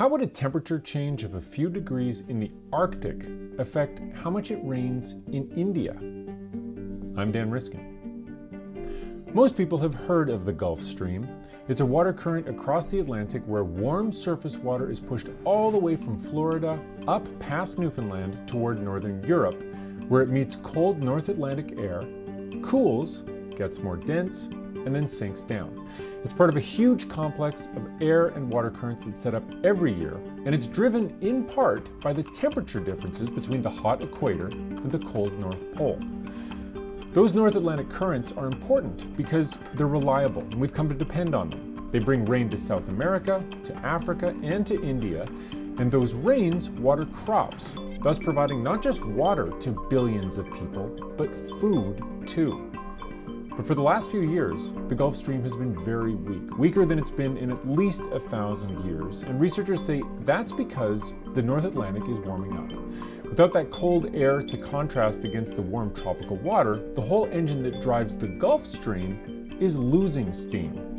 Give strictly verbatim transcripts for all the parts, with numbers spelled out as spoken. How would a temperature change of a few degrees in the Arctic affect how much it rains in India? I'm Dan Riskin. Most people have heard of the Gulf Stream. It's a water current across the Atlantic where warm surface water is pushed all the way from Florida up past Newfoundland toward northern Europe, where it meets cold North Atlantic air, cools, gets more dense, and then sinks down. It's part of a huge complex of air and water currents that's set up every year, and it's driven in part by the temperature differences between the hot equator and the cold North Pole. Those North Atlantic currents are important because they're reliable, and we've come to depend on them. They bring rain to South America, to Africa, and to India, and those rains water crops, thus providing not just water to billions of people, but food too. But for the last few years, the Gulf Stream has been very weak, weaker than it's been in at least a thousand years. And researchers say that's because the North Atlantic is warming up. Without that cold air to contrast against the warm tropical water, the whole engine that drives the Gulf Stream is losing steam.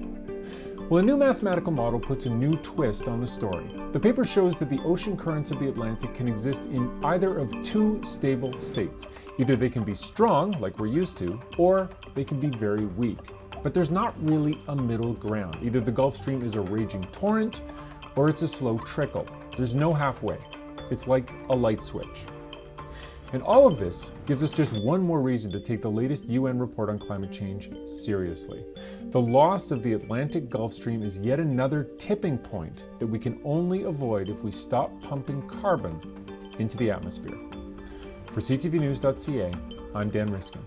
Well, a new mathematical model puts a new twist on the story. The paper shows that the ocean currents of the Atlantic can exist in either of two stable states. Either they can be strong, like we're used to, or they can be very weak. But there's not really a middle ground. Either the Gulf Stream is a raging torrent, or it's a slow trickle. There's no halfway. It's like a light switch. And all of this gives us just one more reason to take the latest U N report on climate change seriously. The loss of the Atlantic Gulf Stream is yet another tipping point that we can only avoid if we stop pumping carbon into the atmosphere. For c t v news dot c a, I'm Dan Riskin.